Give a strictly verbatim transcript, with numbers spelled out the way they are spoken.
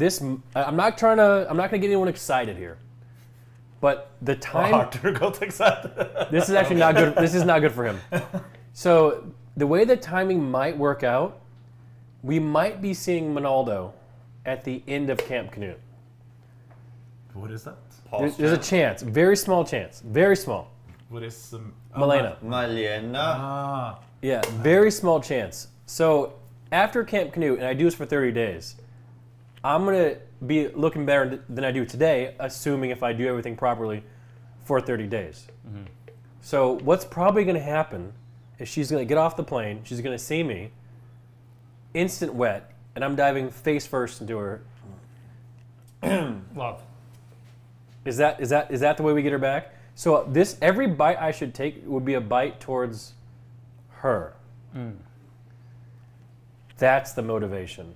this, I'm not trying to, I'm not going to get anyone excited here, but the time. Doctor Goltex. This is actually not good. This is not good for him. So the way the timing might work out, we might be seeing Ronaldo at the end of Camp Canoe. What is that? There's, there's a chance, very small chance, very small. What is some? Oh, Milena. Milena. Ah. Yeah, very small chance. So after Camp Canoe, and I do this for thirty days, I'm gonna be looking better than I do today, assuming if I do everything properly for thirty days. Mm-hmm. So what's probably gonna happen is she's gonna get off the plane, she's gonna see me, instant wet, and I'm diving face first into her. Love. Is that is that is that the way we get her back? So this every bite I should take would be a bite towards her. Mm. That's the motivation.